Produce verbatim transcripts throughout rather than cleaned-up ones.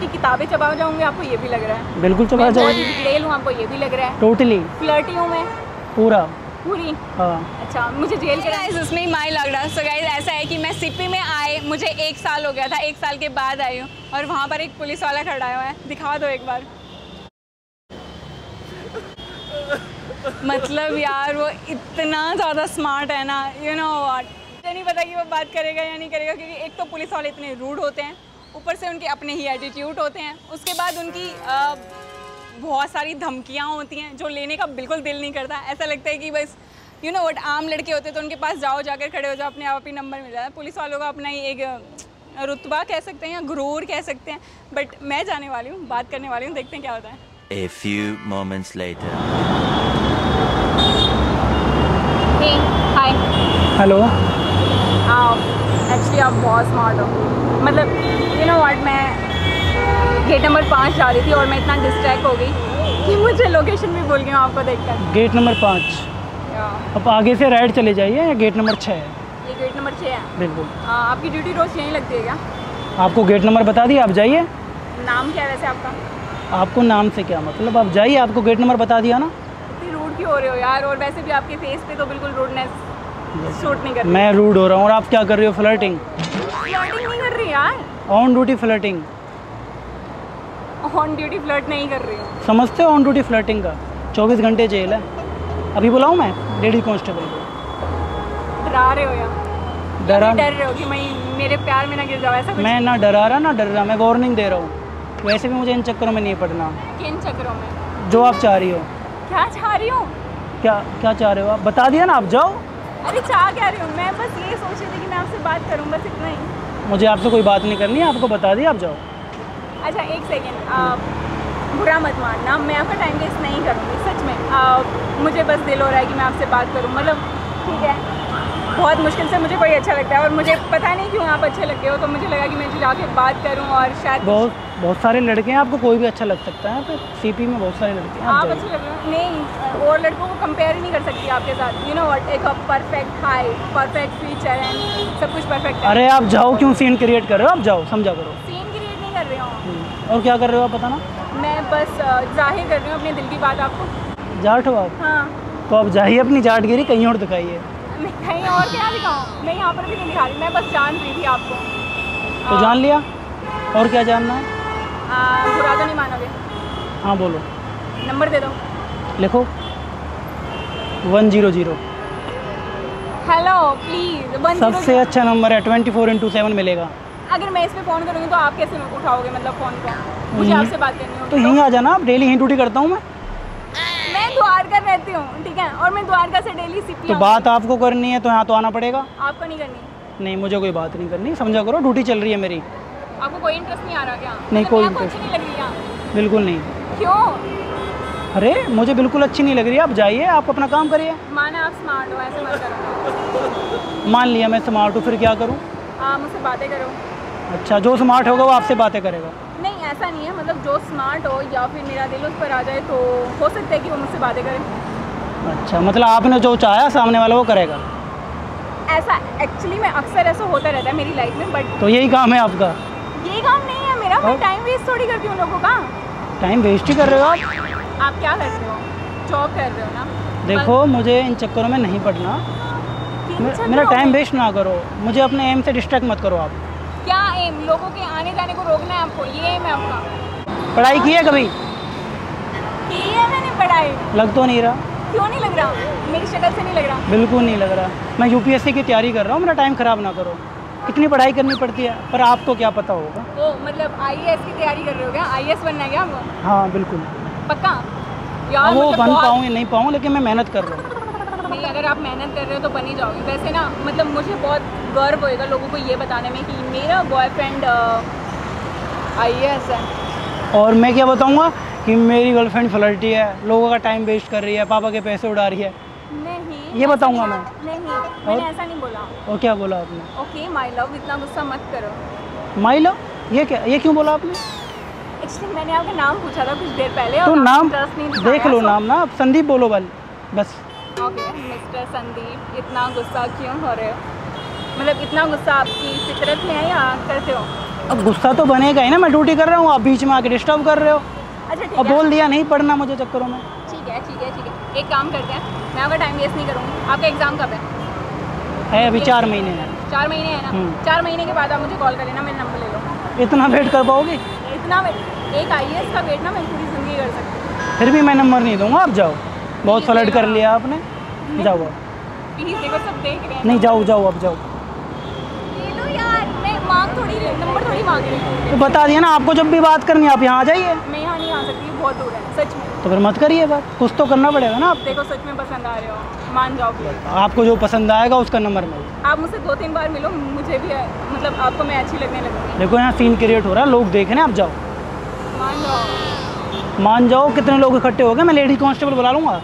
की किताबें चबा जाऊंगी, आपको ये भी लग रहा है? बिल्कुल चबा जाऊंगी। डिटेल हूं, आपको ये भी लग रहा है? टोटली फ्लर्टी हूं मैं पूरा पूरी। हाँ। अच्छा, मुझे जेल का उसमें ही माई लग रहा। सो गाइस ऐसा है कि मैं सीपी में आए मुझे एक साल हो गया था, एक साल के बाद आई हूँ और वहाँ पर एक पुलिस वाला खड़ा हुआ है। दिखा दो एक बार। मतलब यार वो इतना ज़्यादा स्मार्ट है ना, यू नो व्हाट, मुझे नहीं पता कि वो बात करेगा या नहीं करेगा, क्योंकि एक तो पुलिस वाले इतने रूड होते हैं, ऊपर से उनके अपने ही एटीट्यूड होते हैं, उसके बाद उनकी आ, बहुत सारी धमकियाँ होती हैं जो लेने का बिल्कुल दिल नहीं करता। ऐसा लगता है कि बस यू नो व्हाट, आम लड़के होते तो उनके पास जाओ, जाकर खड़े हो जाओ, अपने आप ही नंबर मिल जाता है। पुलिस वालों का अपना ही एक रुतबा कह सकते हैं या गुरूर कह सकते हैं। बट मैं जाने वाली हूँ, बात करने वाली हूँ, देखते हैं क्या होता है। A few moments later. Hey, hi. Hello. Actually आप बहुत स्मार्ट हो। मतलब यू नो व्हाट, मैं गेट नंबर पाँच जा रही थी और मैं इतना डिस्ट्रैक्ट हो गई कि मुझे लोकेशन भी भूल गई हूँ आपको देखकर। गेट नंबर पाँच। अब आगे से राइट चले जाइए, या गेट नंबर छः है? ये गेट नंबर छः है। बिल्कुल। आ, आपकी ड्यूटी रोज़ यहीं लगती है क्या? आपको गेट नंबर बता दिया, आप जाइए। नाम क्या है वैसे आपका? आपको नाम से क्या मतलब, आप जाइए, आपको गेट नंबर बता दिया ना। इतनी रूड क्यों हो रहे हो यार? और वैसे भी आपके फेस पे तो बिल्कुल रूडनेस शूट नहीं कर रही। मैं रूड हो रहा हूँ और आप क्या कर रही हो? फ्लर्टिंग। फ्लर्टिंग नहीं कर रही यार, on duty flirting. On duty flirt नहीं कर रही हूँ। समझते हो ऑन ड्यूटी फ्लर्टिंग का? चौबीस घंटे जेल है। अभी बुलाऊँ मैं लेडी कांस्टेबल को? डरा रहे हो यार, डरा डर रहे हो कि मैं मेरे प्यार में ना गिर जाऊँ, ऐसा कुछ? मैं ना डरा रहा ना डर रहा, मैं वार्निंग दे रहा हूँ। वैसे भी मुझे इन चक्करों में नहीं पड़ना। किन चक्करों में? जो आप चाह रही हो। क्या चाह रही हो? क्या क्या चाह रहे हो आप? बता दिया ना, आप जाओ। अरे चाह क्या रही हो? मैं बस ये सोच रही थी कि मैं आपसे बात करूँ, बस इतना ही। मुझे आपसे कोई बात नहीं करनी, आपको बता दिया, आप जाओ। अच्छा एक सेकेंड, बुरा मत मानना, मैं आपका टाइम वेस्ट नहीं करूँगी सच में। आ, मुझे बस दिल हो रहा है कि मैं आपसे बात करूँ। मतलब ठीक है, बहुत मुश्किल से मुझे कोई अच्छा लगता है और मुझे पता नहीं क्यों आप अच्छे लगे हो, तो मुझे लगा कि मैं जाके बात करूँ। और शायद बहुत बहुत सारे लड़के हैं, आपको कोई भी अच्छा लग सकता है, पर सीपी में बहुत सारे लड़के हैं। आप अच्छे लग रहे हो, नहीं और लड़कों को कंपेयर ही नहीं कर सकती आपके साथ। यू नो व्हाट, एक perfect height, perfect feature and सब कुछ परफेक्ट है। अरे आप जाओ, क्यों सीन क्रिएट कर रहे हो? आप जाओ, समझा करो। कर रही हूं। और क्या कर रहे हो आप? पता ना, मैं बस जाहिर कर रही हूँ अपने दिल की बात। आपको जाट हो आप? हाँ। तो आप जाहिए अपनी जाटगिरी, कहीं और दिखाइए। मैं कहीं और क्या दिखाऊँ, मैं यहाँ पर भी नहीं दिखा रही, मैं बस जान रही थी आपको। तो आ, जान लिया, और क्या जानना है? बुरा तो नहीं मानोगे? हाँ बोलो। नंबर दे दो। लिखो one zero zero. Hello please. सबसे अच्छा नंबर है, ट्वेंटी फोर इंटू सेवन मिलेगा। अगर मैं इस पे फ़ोन करूँगी तो आप कैसे उठाओगे? मतलब फ़ोन को मुझे आपसे बात करनी होगी तो यहीं तो? आ जाना आप। डेली यहीं ड्यूटी करता हूँ मैं मैं द्वारका रहती हूँ, ठीक है? और मैं द्वारका से डेली सीपी। तो बात आपको करनी है तो यहाँ तो आना पड़ेगा। आपको नहीं करनी? नहीं, मुझे कोई बात नहीं करनी, समझा करो, ड्यूटी चल रही है मेरी। आपको कोई इंटरेस्ट नहीं आ रहा क्या? नहीं, कोई इंटरेस्ट नहीं लग रही। बिल्कुल नहीं। क्यों? अरे मुझे बिल्कुल अच्छी नहीं लग रही। आप जाइए, आप अपना काम करिए। माना आप स्मार्ट हो, ऐसे मत करो। मान लिया मैं स्मार्ट हूँ, फिर क्या करूँ? आप मुझसे बातें करो। अच्छा, जो स्मार्ट होगा वो आपसे बातें करेगा? नहीं ऐसा नहीं है, मतलब जो स्मार्ट हो या फिर मेरा दिल उस पर आ जाए तो हो सकता है कि वो मुझसे बातें करे। अच्छा, मतलब आपने जो चाहा सामने वाला वो करेगा? ऐसा एक्चुअली मैं अक्सर ऐसा होता रहता है मेरी लाइफ में। बट तो यही काम है आपका? यही काम नहीं है मेरा। मैं टाइम वेस्ट थोड़ी करती हूँ लोगों का। टाइम वेस्ट ही कर रहे हो आप? आप क्या कर रहे हो? जॉब कर रहे हो ना। देखो मुझे इन चक्करों में नहीं पड़ना, मेरा टाइम वेस्ट ना करो, मुझे अपने एम से डिस्ट्रैक्ट मत करो। आप क्या एम? लोगों के आने जाने को रोकना है आपको, ये एम है आपका? पढ़ाई की है कभी? की है मैंने पढ़ाई। लग तो नहीं रहा। क्यों नहीं लग रहा? मेरी शक्ल से नहीं लग रहा। बिल्कुल नहीं लग रहा। मैं यूपीएससी की तैयारी कर रहा हूँ, मेरा टाइम खराब ना करो। कितनी पढ़ाई करनी पड़ती है, पर आपको क्या पता होगा। ओ मतलब आईएएस की तैयारी कर रहे हो क्या? आईएएस बनना है क्या आपको? हाँ बिल्कुल। पक्का? यार वो बन पाऊँगी नहीं पाऊँ, लेकिन मैं मेहनत कर रहा हूँ। नहीं, अगर आप मेहनत कर रहे हो तो बन ही जाओगे। वैसे ना मतलब मुझे बहुत गर्व होएगा लोगों को ये बताने में कि मेरा बॉयफ्रेंड आईएएस है। और मैं क्या बताऊंगा कि मेरी गर्लफ्रेंड फ्लर्टी है, लोगों का टाइम वेस्ट कर रही है, पापा के पैसे उड़ा रही है। नहीं ये बताऊंगा मैं। नहीं मैंने ऐसा नहीं बोला। और क्या बोला आपने? ओके माय लव, इतना गुस्सा मत करो। माय लव, ये क्या, ये क्यों बोला आपने? एक्चुअली मैंने आपका नाम पूछा था कुछ देर पहले। तो नाम देख लो, नाम ना आप संदीप बोलो बस। ओके मिस्टर संदीप, इतना गुस्सा क्यों हो रहे हो? मतलब इतना गुस्सा आपकी फितरत में है या करते हो? अब गुस्सा तो बनेगा ही ना, मैं ड्यूटी कर रहा हूँ, आप बीच में आके डिस्टर्ब कर रहे हो। अच्छा अब बोल दिया नहीं पढ़ना मुझे चक्करों में। ठीक है ठीक है ठीक है, एक काम करते हैं, मैं अगर टाइम वेस्ट नहीं करूँगी। आपका एग्जाम कब है? है अभी चार महीने है। चार महीने है ना, चार महीने के बाद आप मुझे कॉल कर लेना, मेरा नंबर ले लो। इतना वेट कर पाओगे? इतना वेट, एक आईएएस का वेट ना मैं पूरी जिंदगी कर सकती हूँ। फिर भी मैं नंबर नहीं दूँगा, आप जाओ, बहुत फ्लर्ट कर लिया आपने, जाओ आप। सब देख रहे हैं। नहीं जाओ जाओ अब जाओ। ये लो यार, मैं मांग थोड़ी रही, नंबर थोड़ी मांग रही हूं। तो बता दिया ना आपको, जब भी बात करनी आप यहाँ आ जाइए। मैं यहाँ नहीं आ सकती, बहुत दूर है सच में। तो फिर मत करिए बात, कुछ तो करना पड़ेगा ना। आप देखो सच में पसंद आ रहे हो, मान जाओ प्लीज। आपको जो पसंद आएगा उसका नंबर मिले। आप मुझसे दो तीन बार मिलो, मुझे भी मतलब आपको मैं अच्छी लगने लगूंगी। देखो यहाँ सीन क्रिएट हो रहा है, लोग देख रहे हैं, आप जाओ मान जाओ। मान जाओ कितने लोग इकट्ठे हो गए, मैं लेडी कॉन्स्टेबल बुला लूँगा।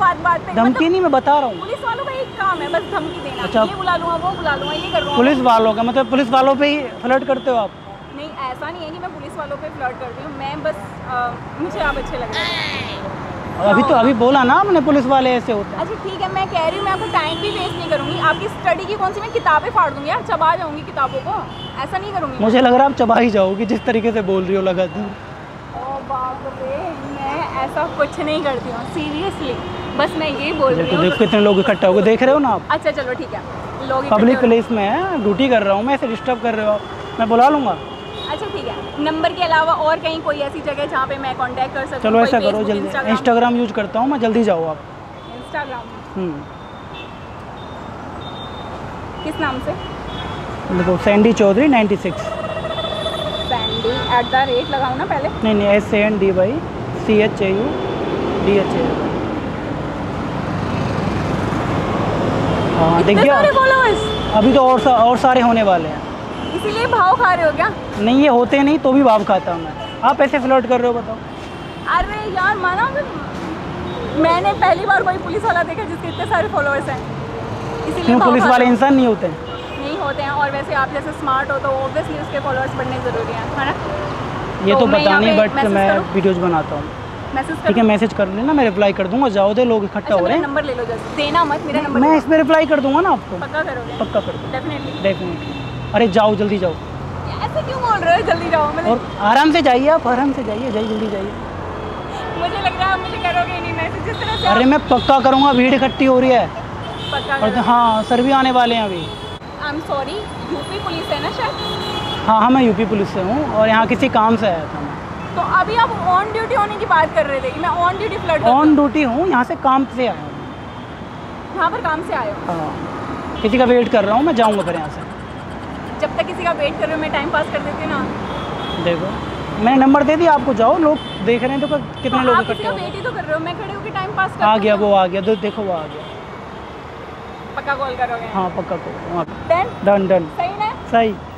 बात बात पे धमकी मतलब नहीं, मैं बता रहा हूँ पुलिस वालों का एक काम है बस धमकी देना। अच्छा, ये बुला लूँगा वो बुला लूँगा ये कर लूँगा। पुलिस वालों का मतलब पुलिस वालों पे ही फ्लर्ट करते हो आप? नहीं ऐसा नहीं है कि मैं पुलिस वालों पे फ्लर्ट करती हूँ, मैं बस आ, मुझे आप अच्छे लग रहे हैं। अभी तो अभी बोला ना आपने पुलिस वाले ऐसे होते हैं। अच्छा ठीक है, मैं कह रही हूँ मैं आपको टाइम भी वेस्ट नहीं करूँगी। आपकी स्टडी की कौन सी, मैं किताबें फाड़ दूँगी यार, चबा जाऊँगी किताबों को, ऐसा नहीं करूँगी। मुझे लग रहा है आप चबा ही जाओगी जिस तरीके से बोल रही हो लगातार। मैं ऐसा कुछ नहीं करती हूँ सीरियसली, बस मैं ये बोल रही हूँ। देखो कितने लोग इकट्ठा हो गए, देख रहे हो ना आप। अच्छा चलो ठीक है, लोग पब्लिक प्लेस में है, ड्यूटी कर रहा हूँ मैं, ऐसे डिस्टर्ब कर रहे हो, मैं बुला लूँगा। अच्छा ठीक है, नंबर के अलावा और कहीं कोई ऐसी जगह जहाँ पे मैं कांटेक्ट कर सकूँ? चलो ऐसा करो, जल्दी इंस्टाग्राम यूज करता हूँ मैं, जल्दी जाओ आप। इंस्टाग्राम किस नाम से? देखो Sandy Chaudhary ninety six. Sandy at the rate लगाऊँ ना पहले? नहीं नहीं, S N D Y C H A U D H A. हाँ देखिए अभी तो और सा, और सारे होने वाले हैं। इसीलिए भाव खा रहे हो क्या? नहीं ये होते नहीं तो भी भाव खाता हूँ मैं। आप ऐसे फ्लर्ट कर रहे हो बताओ। अरे यार माना मैंने पहली बार कोई पुलिस वाला देखा जिसके इतने सारे फॉलोअर्स हैं। इसीलिए पुलिस वाले इंसान नहीं होते हैं। नहीं होते हैं, और वैसे आप जैसे स्मार्ट हो तो ऑब्वियसली उसके फॉलोअर्स बढ़ने ज़रूरी हैं, है ना? ये तो पता नहीं, बट मैं वीडियोज बनाता हूँ। ठीक है मैसेज कर लेना, मैं रिप्लाई कर दूंगा। जाओ दे लोग इकट्ठा हो रहे हैं। नंबर ले लो जल्दी, देना मत मेरा नंबर। मैं इसमें रिप्लाई कर दूंगा ना आपको। पक्का करोगे? पक्का कर दूंगा डेफिनेटली डेफिनेटली। अरे जाओ जल्दी जाओ। ऐसे क्यों बोल रहे हो, जल्दी जाओ। मतलब और आराम से जाइए आप, आराम से जाइए, जाइए जल्दी जाइए। मुझे लग रहा है आप मुझे करोगे नहीं मैसेज जिस तरह से। अरे मैं पक्का करूँगा, भीड़ इकट्ठी हो रही है पक्का। और हाँ सर भी आने वाले हैं अभी। I am sorry, UP police है ना शायद? हाँ हाँ मैं यूपी पुलिस से हूँ और यहाँ किसी काम से आया था। तो अभी आप ऑन ड्यूटी होने की बात कर रहे थे कि मैं ऑन ड्यूटी फ्लर्ट कर ऑन ड्यूटी हूँ, यहाँ से काम से आया हूँ। यहाँ पर काम से आया हूँ? हाँ किसी का वेट कर रहा हूँ मैं, जाऊँगा फिर यहाँ से। जब तक किसी का वेट कर रहे हो मैं टाइम पास कर देती हूँ ना। देखो मैंने नंबर दे दिया आपको, जाओ लोग देख रहे हैं तो कितने हाँ, लोग इकट्ठे हो। वेट ही तो कर रहे हो, मैं खड़े होकर टाइम पास कर। आ गया वो, आ गया देखो वो आ गया। पक्का कॉल करोगे? हाँ पक्का कॉल। डन डन, सही है सही।